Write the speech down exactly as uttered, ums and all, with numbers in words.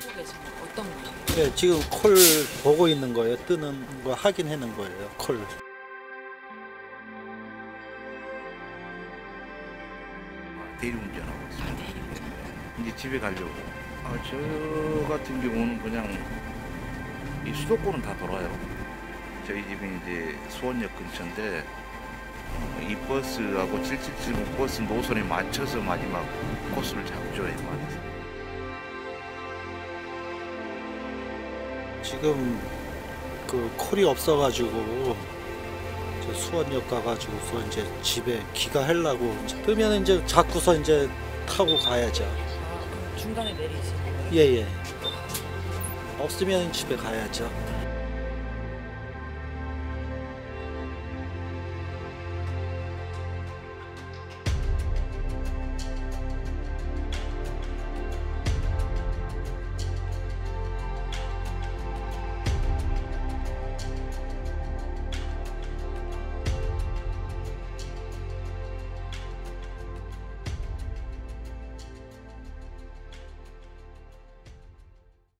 보고 계신 거 어떤 거예요? 네, 지금 콜 보고 있는 거예요. 뜨는 거 확인하는 거예요. 콜. 대리운전하고 있어요. 네. 이제 집에 가려고. 아, 저 같은 경우는 그냥 이 수도권은 다 돌아요. 저희 집이 이제 수원역 근처인데 이 버스하고 칠칠칠구 버스 노선에 맞춰서 마지막 코스를 잡죠. 지금 그 콜이 없어가지고 저 수원역 가가지고서 이제 집에 귀가하려고 뜨면 이제 자꾸서 이제 타고 가야죠. 아, 중간에 내리시는 거예요? 예예. 없으면 집에 가야죠.